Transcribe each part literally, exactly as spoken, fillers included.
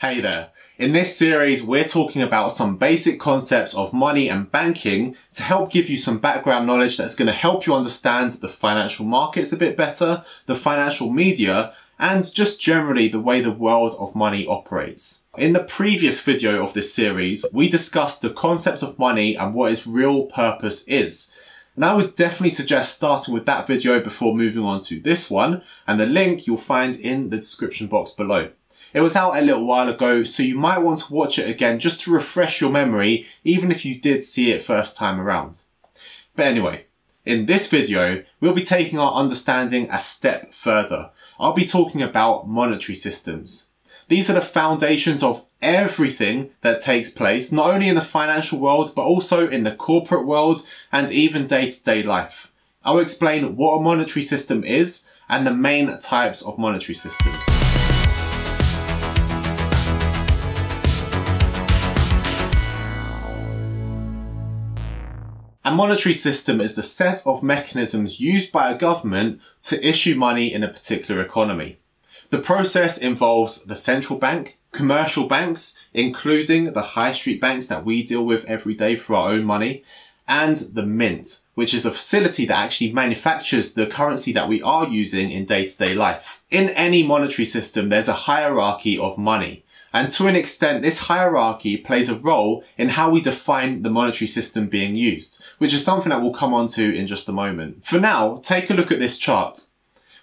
Hey there. In this series, we're talking about some basic concepts of money and banking to help give you some background knowledge that's going to help you understand the financial markets a bit better, the financial media, and just generally the way the world of money operates. In the previous video of this series, we discussed the concept of money and what its real purpose is. And I would definitely suggest starting with that video before moving on to this one, and the link you'll find in the description box below. It was out a little while ago, so you might want to watch it again just to refresh your memory, even if you did see it first time around. But anyway, in this video, we'll be taking our understanding a step further. I'll be talking about monetary systems. These are the foundations of everything that takes place, not only in the financial world, but also in the corporate world and even day-to-day life. I'll explain what a monetary system is and the main types of monetary systems. A monetary system is the set of mechanisms used by a government to issue money in a particular economy. The process involves the central bank, commercial banks, including the high street banks that we deal with every day for our own money, and the mint, which is a facility that actually manufactures the currency that we are using in day-to-day life. In any monetary system, there's a hierarchy of money. And to an extent, this hierarchy plays a role in how we define the monetary system being used, which is something that we'll come on to in just a moment. For now, take a look at this chart.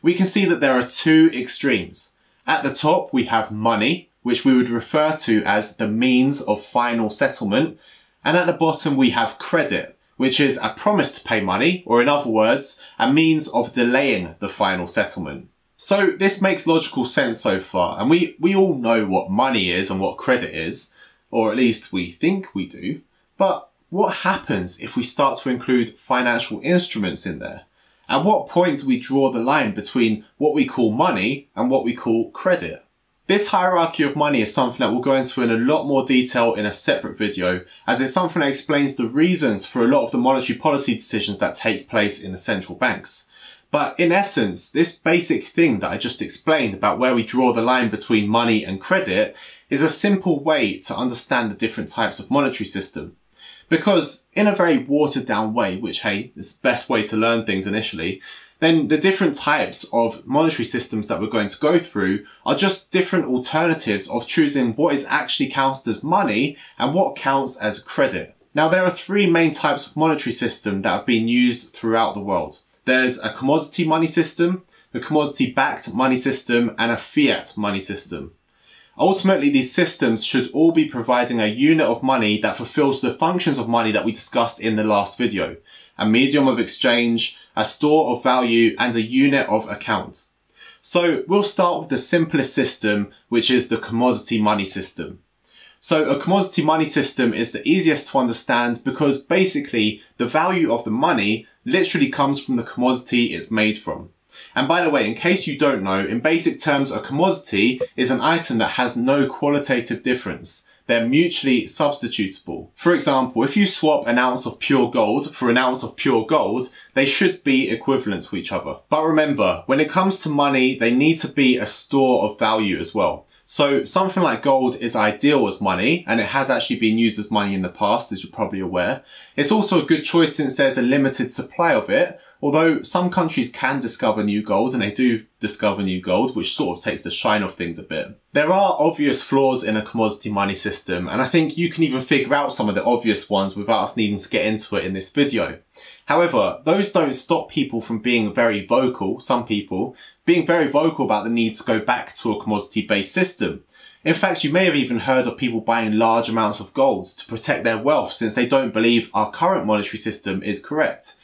We can see that there are two extremes. At the top, we have money, which we would refer to as the means of final settlement. And at the bottom, we have credit, which is a promise to pay money, or in other words, a means of delaying the final settlement. So this makes logical sense so far, and we, we all know what money is and what credit is, or at least we think we do, but what happens if we start to include financial instruments in there? At what point do we draw the line between what we call money and what we call credit? This hierarchy of money is something that we'll go into in a lot more detail in a separate video, as it's something that explains the reasons for a lot of the monetary policy decisions that take place in the central banks. But in essence, this basic thing that I just explained about where we draw the line between money and credit is a simple way to understand the different types of monetary system. Because in a very watered down way, which hey, is the best way to learn things initially, then the different types of monetary systems that we're going to go through are just different alternatives of choosing what is actually counted as money and what counts as credit. Now there are three main types of monetary system that have been used throughout the world. There's a commodity money system, a commodity-backed money system, and a fiat money system. Ultimately, these systems should all be providing a unit of money that fulfills the functions of money that we discussed in the last video. A medium of exchange, a store of value, and a unit of account. So we'll start with the simplest system, which is the commodity money system. So a commodity money system is the easiest to understand because basically the value of the money literally comes from the commodity it's made from. And by the way, in case you don't know, in basic terms, a commodity is an item that has no qualitative difference. They're mutually substitutable. For example, if you swap an ounce of pure gold for an ounce of pure gold, they should be equivalent to each other. But remember, when it comes to money, they need to be a store of value as well. So something like gold is ideal as money, and it has actually been used as money in the past, as you're probably aware. It's also a good choice since there's a limited supply of it, although some countries can discover new gold, and they do discover new gold, which sort of takes the shine off things a bit. There are obvious flaws in a commodity money system, and I think you can even figure out some of the obvious ones without us needing to get into it in this video. However, those don't stop people from being very vocal, some people, being very vocal about the need to go back to a commodity-based system. In fact, you may have even heard of people buying large amounts of gold to protect their wealth since they don't believe our current monetary system is correct,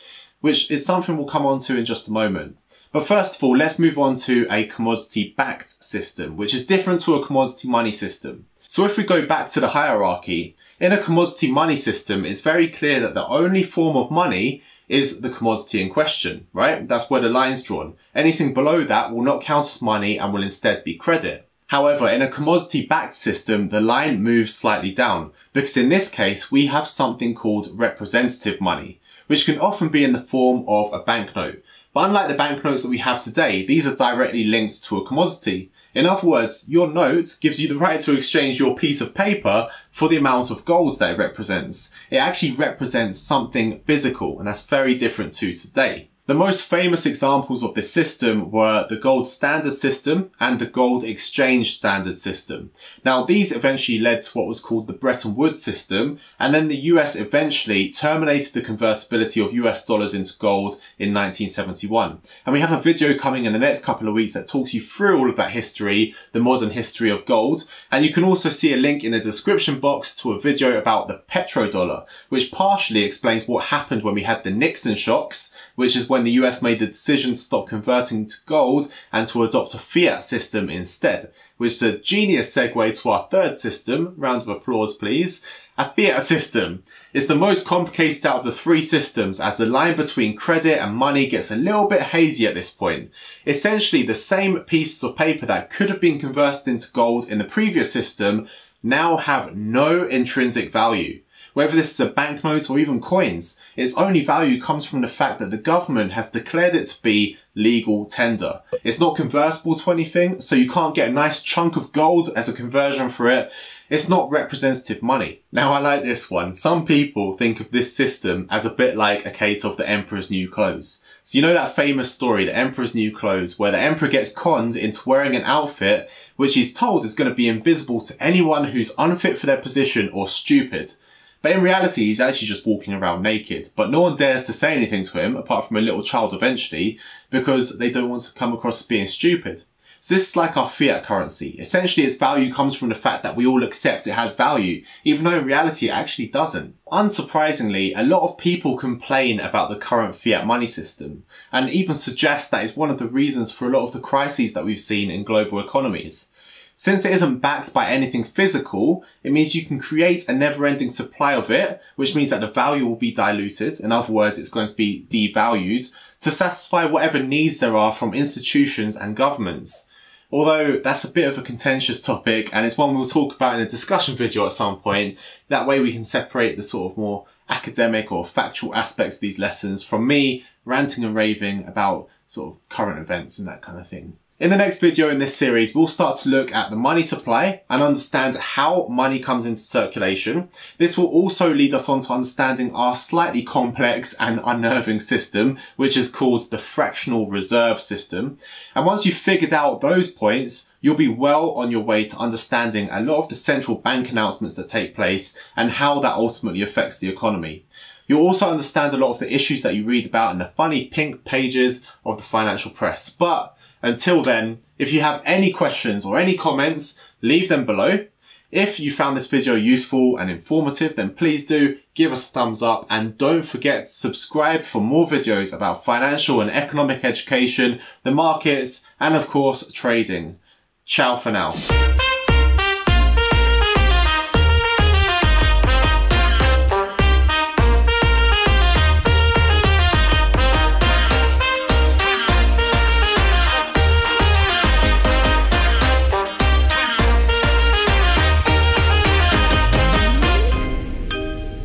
which is something we'll come on to in just a moment. But first of all, let's move on to a commodity-backed system, which is different to a commodity money system. So if we go back to the hierarchy, in a commodity money system, it's very clear that the only form of money is the commodity in question, right? That's where the line's drawn. Anything below that will not count as money and will instead be credit. However, in a commodity-backed system, the line moves slightly down, because in this case, we have something called representative money, which can often be in the form of a banknote. But unlike the banknotes that we have today, these are directly linked to a commodity, In other words, your note gives you the right to exchange your piece of paper for the amount of gold that it represents. It actually represents something physical, and that's very different to today. The most famous examples of this system were the gold standard system and the gold exchange standard system. Now, these eventually led to what was called the Bretton Woods system, and then the U S eventually terminated the convertibility of U S dollars into gold in nineteen seventy-one. And we have a video coming in the next couple of weeks that talks you through all of that history, the modern history of gold. And you can also see a link in the description box to a video about the petrodollar, which partially explains what happened when we had the Nixon shocks, which is when the U S made the decision to stop converting to gold and to adopt a fiat system instead, which is a genius segue to our third system, round of applause please, a fiat system. It's the most complicated out of the three systems, as the line between credit and money gets a little bit hazy at this point. Essentially, the same pieces of paper that could have been converted into gold in the previous system now have no intrinsic value. Whether this is a banknote or even coins, its only value comes from the fact that the government has declared it to be legal tender. It's not convertible to anything, so you can't get a nice chunk of gold as a conversion for it. It's not representative money. Now, I like this one. Some people think of this system as a bit like a case of the Emperor's New Clothes. So you know that famous story, the Emperor's New Clothes, where the emperor gets conned into wearing an outfit which he's told is going to be invisible to anyone who's unfit for their position or stupid. But in reality, he's actually just walking around naked. But no one dares to say anything to him, apart from a little child eventually, because they don't want to come across as being stupid. So this is like our fiat currency. Essentially, its value comes from the fact that we all accept it has value, even though in reality it actually doesn't. Unsurprisingly, a lot of people complain about the current fiat money system, and even suggest that it's one of the reasons for a lot of the crises that we've seen in global economies. Since it isn't backed by anything physical, it means you can create a never-ending supply of it, which means that the value will be diluted, in other words it's going to be devalued, to satisfy whatever needs there are from institutions and governments. Although that's a bit of a contentious topic, and it's one we'll talk about in a discussion video at some point. That way we can separate the sort of more academic or factual aspects of these lessons from me ranting and raving about sort of current events and that kind of thing. In the next video in this series, we'll start to look at the money supply and understand how money comes into circulation. This will also lead us on to understanding our slightly complex and unnerving system, which is called the fractional reserve system. And once you've figured out those points, you'll be well on your way to understanding a lot of the central bank announcements that take place and how that ultimately affects the economy. You'll also understand a lot of the issues that you read about in the funny pink pages of the financial press. But until then, if you have any questions or any comments, leave them below. If you found this video useful and informative, then please do give us a thumbs up, and don't forget to subscribe for more videos about financial and economic education, the markets, and of course, trading. Ciao for now.